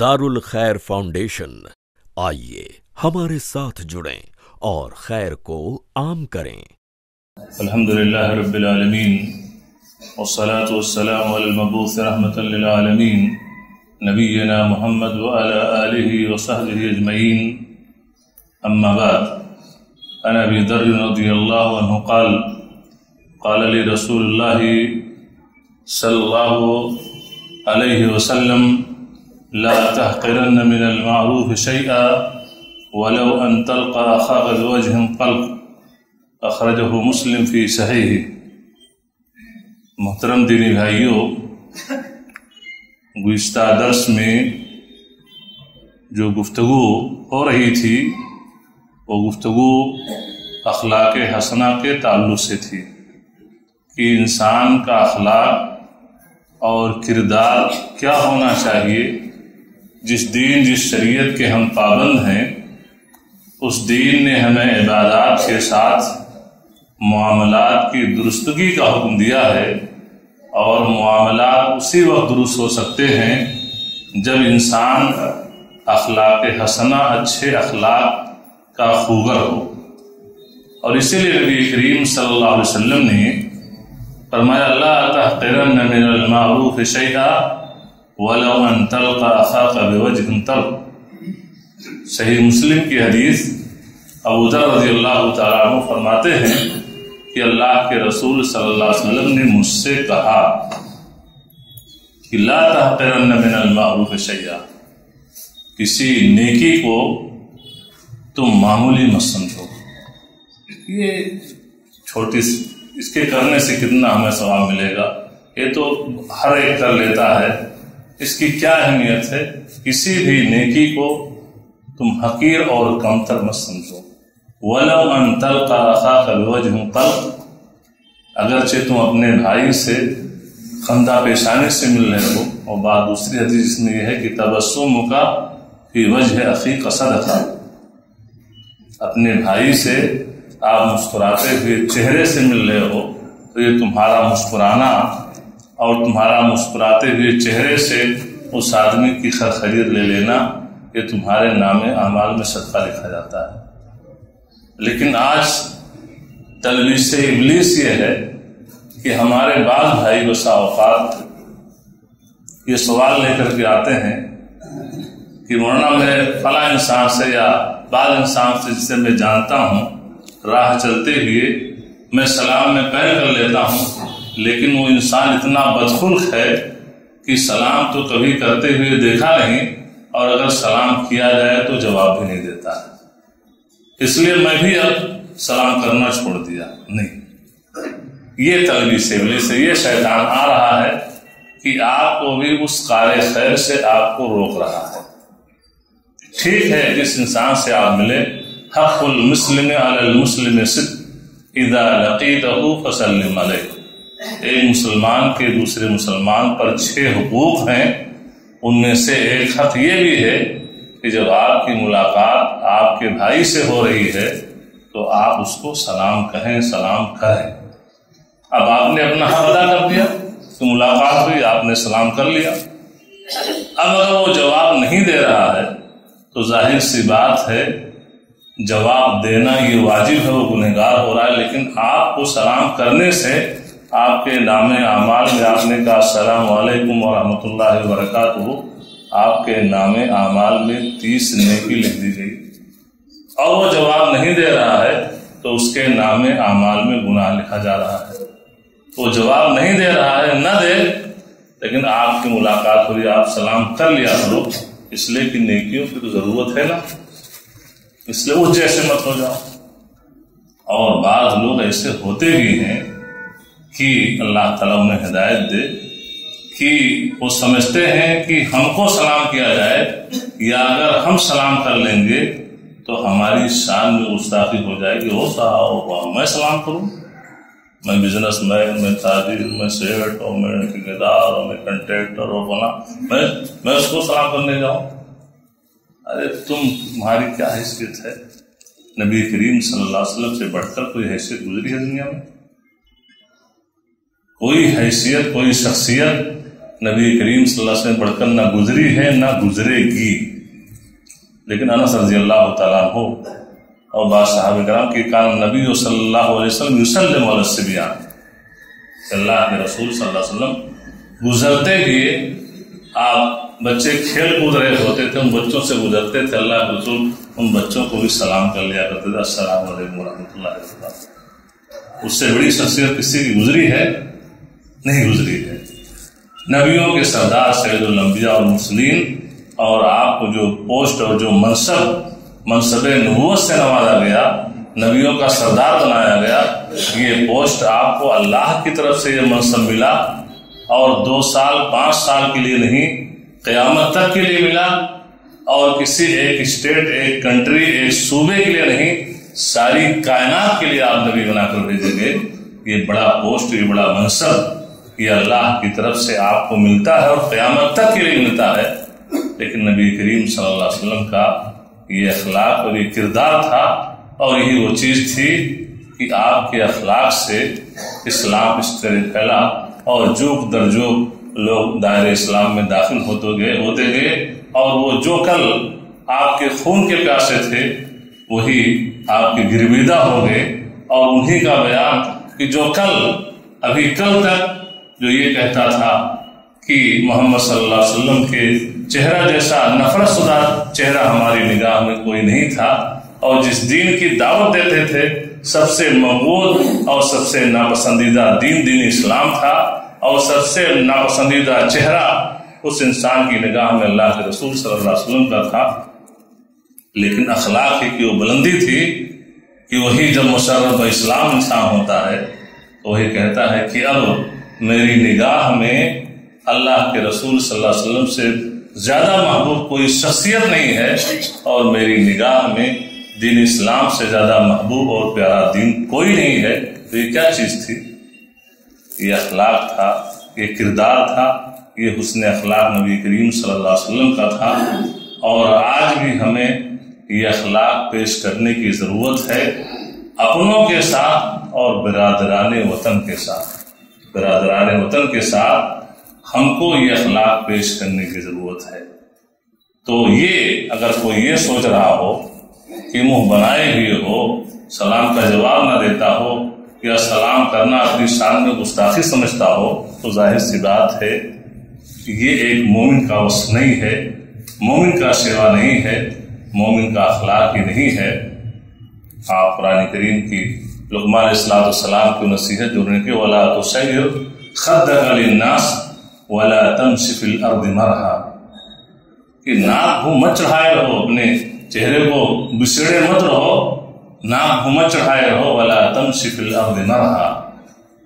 दारुल खैर फाउंडेशन। आइए हमारे साथ जुड़ें और खैर को आम करें। अल्हम्दुलिल्लाह रब्बिल आलमीन वस्सलातु वस्सलामु अला अल-मबूस रहमतन लिल आलमीन नबिय्यिना मुहम्मद व अला आलिहि व सहबिहि अजमईन। अम्मा बाद, अन अबी दर्दा रज़ियल्लाहु अन्हु क़ाल क़ाल लि रसूलुल्लाह सल्लल्लाहु अलैहि वसल्लम ला तहक़िरन्न मिन अल-मअरूफ़ शै'अन वलौ अन तल्क़ा अख़ाका ज़ी वजहिन तल्क़। अख़रजहु मुस्लिम फ़ी सहीह। मोहतरम दीनी भाइयों, गुज़िश्ता दर्स में जो गुफ्तगू हो रही थी वो गुफ्तगू अखलाक हसना के ताल्लुक़ से थी कि इंसान का अखलाक और किरदार क्या होना चाहिए। जिस दीन, जिस शरीयत के हम पाबंद हैं, उस दीन ने हमें इबादत के साथ मुआमलात की दुरुस्तगी का हुक्म दिया है, और मुआमलात उसी वक्त दुरुस्त हो सकते हैं जब इंसान अखलाक हसना, अच्छे अखलाक का खूगर हो। और इसीलिए नबी करीम सल्लल्लाहु अलैहि वसल्लम ने फरमाया, ला तहक़िरन्न मिनल मारूफ़ शै'अन वलौ अन तल्क़ा अख़ाका बिवजहिन तल्क़। सही मुस्लिम की हदीस। अबू दर्दा रज़ियल्लाहु तआला अन्हु फरमाते हैं कि अल्लाह के रसूल सल्लल्लाहु अलैहि वसल्लम ने मुझसे कहा कि ला तहक़िरन्न मिनल मारूफ़ शै'अन, किसी नेकी को तुम मामूली मत समझो। ये छोटी, इसके करने से कितना हमें सवाब मिलेगा, ये तो हर एक कर लेता है, इसकी क्या अहमियत है। किसी भी नेकी को तुम हकीर और कमतर मत समझो। वलौ अन तल्क़ा अख़ाका बिवजहिन तल्क़, अगरचे तुम अपने भाई से खंदा पेशानी से मिल रहे हो। और बात दूसरी हदीस जिसमें यह है कि तबस्सुमुका फ़ी वजहि अख़ीका सदक़ा, अपने भाई से आप मुस्कुराते हुए चेहरे से मिल रहे हो तो ये तुम्हारा मुस्कुराना और तुम्हारा मुस्कुराते हुए चेहरे से उस आदमी की खैर ले लेना, ये तुम्हारे नामे आमाल में सदका लिखा जाता है। लेकिन आज तलवीज़ से इब्लीस ये है कि हमारे बाद भाई बसा औक़ात ये सवाल लेकर के आते हैं कि वरना मैं फला इंसान से या बाद इंसान से जिसे मैं जानता हूँ, राह चलते हुए मैं सलाम में पैर कर लेता हूँ, लेकिन वो इंसान इतना बदखुल्क है कि सलाम तो कभी करते हुए देखा नहीं, और अगर सलाम किया जाए तो जवाब भी नहीं देता है, इसलिए मैं भी अब सलाम करना छोड़ दिया। नहीं, ये तलबीस इब्लीस से, ये शैतान आ रहा है कि आपको भी उस कार खैर से आपको रोक रहा है। ठीक है, जिस इंसान से आप मिले, हक़्क़ुल मुस्लिम अलल मुस्लिम सिद्क़ इज़ा लक़ीतहु फ़सल्लिम अलैहि। एक मुसलमान के दूसरे मुसलमान पर 6 हुकूक़ हैं, उनमें से एक हक़ ये भी है कि जब आपकी मुलाकात आपके भाई से हो रही है तो आप उसको सलाम कहें, सलाम करें। अब आपने अपना हक़ अदा कर दिया कि मुलाकात हुई, आपने सलाम कर लिया। अब अगर वो जवाब नहीं दे रहा है तो जाहिर सी बात है जवाब देना ये वाजिब है, वो गुनहगार हो रहा है। लेकिन आपको सलाम करने से आपके नामे आमाल में आपने कहा अस्सलाम वालेकुम व रहमतुल्लाहि व बरकातहू, आपके नामे आमाल में 30 नेकी लिख दी गई, और वो जवाब नहीं दे रहा है तो उसके नामे आमाल में गुनाह लिखा जा रहा है। वो जवाब नहीं दे रहा है, न दे, लेकिन आपकी मुलाकात हुई, आप सलाम कर लिया करो, इसलिए कि नेकियों की तो ज़रूरत है ना, इसलिए वो जैसे मत हो जाओ। और बाद लोग ऐसे होते भी हैं कि अल्लाह ताला उन्हें हिदायत दे, कि वो समझते हैं कि हमको सलाम किया जाए या अगर हम सलाम कर लेंगे तो हमारी शान में गुस्ताखी हो जाएगी। हो साहब, मैं सलाम करूं, मैं बिजनेसमैन, मैं ताजिर, मैं सेठ और मैं ठेकेदार और मैं कंट्रैक्टर और बना, मैं उसको सलाम करने जाऊं? अरे तुम्हारी क्या हैसियत है? नबी करीम सल्लल्लाहु अलैहि वसल्लम से बढ़कर कोई हैसियत गुजरी है दुनिया में? कोई हैसियत, कोई शख्सियत नबी करीम सल्लल्लाहु अलैहि वसल्लम बढ़कर ना गुजरी है ना गुजरेगी। लेकिन अनस रज़ियल्लाहु तआला अन्हु और बाद सहाबा किराम के कान नबी सल्लल्लाहु अलैहि वसल्लम युसल्लिम अला सिबयान, अल्लाह के रसूल सल्लल्लाहु अलैहि वसल्लम गुजरते हुए, आप बच्चे खेल कूद रहे होते थे, उन बच्चों से गुजरते थे, अल्लाह के रसूल उन बच्चों को भी सलाम कर लिया करते थे, अस्सलामु अलैकुम रहमतुल्लाहि व बरकातहू। उससे बड़ी शख्सियत किसी की गुजरी है? नहीं गुजरी है। नबियों के सरदार सैयदुल अंबिया और मुरसलीन, और आपको जो पोस्ट और जो मनसबे नबूवत से नवाजा गया, नबियों का सरदार बनाया गया, ये पोस्ट आपको अल्लाह की तरफ से ये मनसब मिला, और 2 साल 5 साल के लिए नहीं, क़यामत तक के लिए मिला, और किसी एक स्टेट, एक कंट्री, एक सूबे के लिए नहीं, सारी कायनात के लिए आप नबी बनाकर भेजे गए। ये बड़ा पोस्ट, ये बड़ा मनसब, ये अल्लाह की तरफ से आपको मिलता है और क़यामत तक के लिए मिलता है। लेकिन नबी करीम सल्लल्लाहु अलैहि वसल्लम का ये अखलाक और ये किरदार था, और यही वो चीज़ थी कि आपके अखलाक से इस्लाम इस तरह फैला, और जोक दर जोक लोग दायरे इस्लाम में दाखिल होते गए, और वो जो कल आपके खून के प्यासे थे वही आपके गिरविदा हो गए, और उन्हीं का बयान कि जो कल, अभी कल तक जो ये कहता था कि मोहम्मद सल्लल्लाहु अलैहि वसल्लम के चेहरा जैसा नफरत सुदा चेहरा हमारी निगाह में कोई नहीं था, और जिस दीन की दावत देते थे सबसे मक़बूल और सबसे नापसंदीदा दीन इस्लाम था, और सबसे नापसंदीदा चेहरा उस इंसान की निगाह में अल्लाह के रसूल सल्लल्लाहु अलैहि वसल्लम का था। लेकिन अखलाक की वो बुलंदी थी कि वही जब मुशर्रफ़ इस्लाम इंसान होता है तो वही कहता है कि अब मेरी निगाह में अल्लाह के रसूल सल्लल्लाहु अलैहि वसल्लम से ज़्यादा महबूब कोई शख्सियत नहीं है, और मेरी निगाह में दीन इस्लाम से ज़्यादा महबूब और प्यारा दीन कोई नहीं है। तो ये क्या चीज़ थी? ये अखलाक था, ये किरदार था, ये हुस्न अखलाक नबी करीम सल्लल्लाहु अलैहि वसल्लम का था, और आज भी हमें ये अखलाक पेश करने की ज़रूरत है, अपनों के साथ और बिरादराने वतन के साथ। बिरादराने वतन के साथ हमको ये अखलाक पेश करने की ज़रूरत है। तो ये अगर कोई ये सोच रहा हो कि मुंह बनाए हुए हो, सलाम का जवाब ना देता हो, या सलाम करना अपनी शान में गुस्ताखी समझता हो, तो जाहिर सी बात है ये एक मोमिन का वस्फ नहीं है, मोमिन का सेवा नहीं है, मोमिन का अखलाक ही नहीं है। आप कुरान करीम की लुक़मान अलैहिस्सलाम की नसीहत जुड़ने के वाला तो सैर खद्दक लिन्नास वाला तमश फिल अर्द मरहा, कि नाक हो मत चढ़ाए रहो, अपने चेहरे को बिसड़े मत रहो, नाक घुमा चढ़ाए रहो, वाला तम शिफिल अर्द मरहा,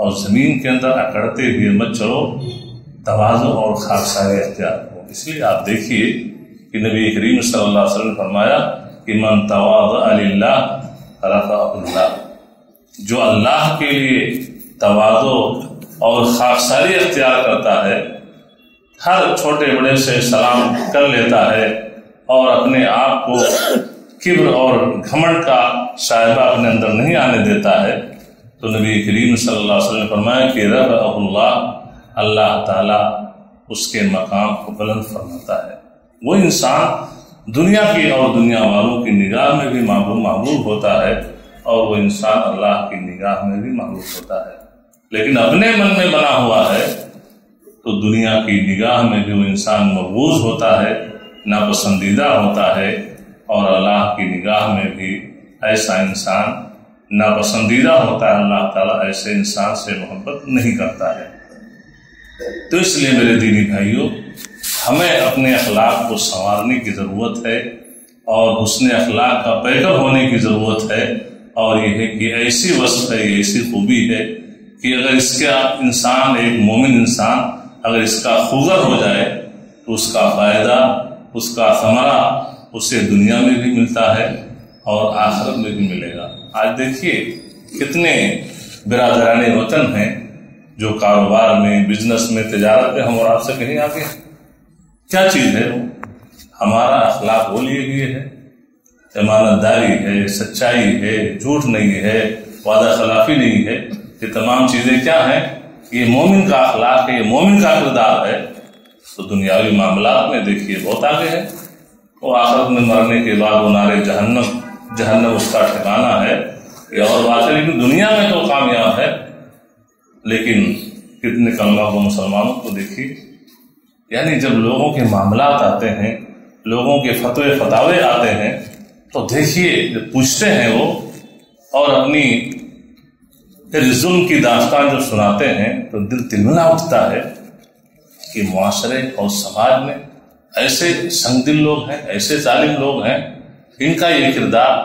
और ज़मीन के अंदर अकड़ते हुए मत चलो, तवाज़ो और खाकसारी अख्तियार करो। इसलिए आप देखिए कि नबी करीम सल्लल्लाहु अलैहि वसल्लम ने फरमाया कि मन तवाज़ा लिल्लाह रफ़अहु अल्लाह, जो अल्लाह के लिए तवाज़ो और खाकसारी अख्तियार करता है, हर छोटे बड़े से सलाम कर लेता है, और अपने आप को किब्र और घमंड का साहिबा अपने अंदर नहीं आने देता है, तो नबी करीम सल्लल्लाहु अलैहि वसल्लम ने फरमाया कि रफ़अहुल्लाह, अल्लाह ताला उसके मकाम को बुलंद फरमाता है। वो इंसान दुनिया की और दुनिया वालों की निगाह में भी महबूब होता है, और वो इंसान अल्लाह की निगाह में भी महबूब होता है। लेकिन अपने मन में बना हुआ है तो दुनिया की निगाह में भी वो इंसान मबूज होता है, नापसंदीदा होता है, और अल्लाह की निगाह में भी ऐसा इंसान नापसंदीदा होता है, अल्लाह ताला ऐसे इंसान से मोहब्बत नहीं करता है। तो इसलिए मेरे दीनी भाइयों, हमें अपने अखलाक को संवारने की ज़रूरत है, और हुस्न अखलाक का पैकर होने की ज़रूरत है, और यह है कि ऐसी वस्फ है, ऐसी खूबी है कि अगर इसका इंसान, एक मोमिन इंसान अगर इसका खुगर हो जाए तो उसका फ़ायदा, उसका समरा उसे दुनिया में भी मिलता है और आखिरत में भी मिलेगा। आज देखिए कितने बिरादराने वतन हैं जो कारोबार में, बिजनेस में, तिजारत में हम और आपसे कहीं आगे हैं। क्या चीज़ है वो? हमारा अखलाक वो लिए हुए है, ईमानदारी है, सच्चाई है, झूठ नहीं है, वादा खिलाफी नहीं है। ये तमाम चीज़ें क्या हैं? ये मोमिन का अखलाक है, ये मोमिन का किरदार है, तो दुनियावी मामलात में देखिए बहुत आगे है। वो आखिरत में मरने के बाद वो नारे जहन्नम, जहन्नम उसका ठिकाना है, ये और बात है। लेकिन दुनिया में तो कामयाब है, लेकिन कितने कामयाब हो मुसलमानों को देखिए। यानी जब लोगों के मामलात आते हैं, लोगों के फतवे फतावे आते हैं, तो देखिए जब पूछते हैं वो और अपनी फिर जुल्म की दास्तान जब सुनाते हैं तो दिल तिलमिला उठता है कि मुआशरे और समाज में ऐसे संगदिल लोग हैं, ऐसे जालिम लोग हैं, इनका ये किरदार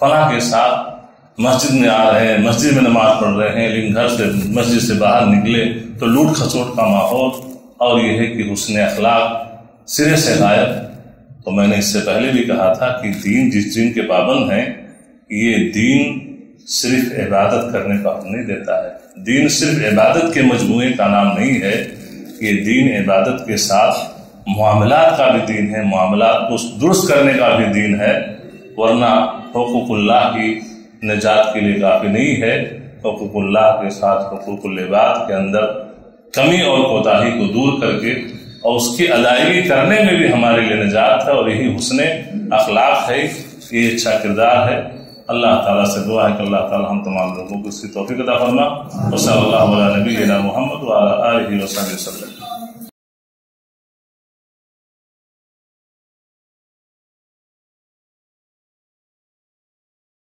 फला के साथ मस्जिद में आ रहे हैं, मस्जिद में नमाज पढ़ रहे हैं, लेकिन घर से मस्जिद से बाहर निकले तो लूट खसोट का माहौल, और यह है कि उसने अखलाक सिरे से गायब। तो मैंने इससे पहले भी कहा था कि दीन, जिस दीन के पाबंद हैं, ये दीन सिर्फ इबादत करने का हक नहीं देता है। दीन सिर्फ इबादत के मजमूए का नाम नहीं है, ये दीन इबादत के साथ मुआमलात का भी दीन है, मुआमलात को दुरुस्त करने का भी दीन है, वरना हुकूकुल्लाह की निजात के लिए काफ़ी नहीं है। हुकूकुल्लाह के साथ हुकूकुल इबाद के अंदर कमी और कोताही को दूर करके और उसकी अदायगी करने में भी हमारे लिए निजात है, और यही हुस्ने अखलाक है, ये अच्छा किरदार है। अल्लाह ताला से दुआ है कि अल्लाह ताला हम तमाम लोगों को इसकी तौफीक अता फरमा। सल्लल्लाहु अलैहि वसल्लम।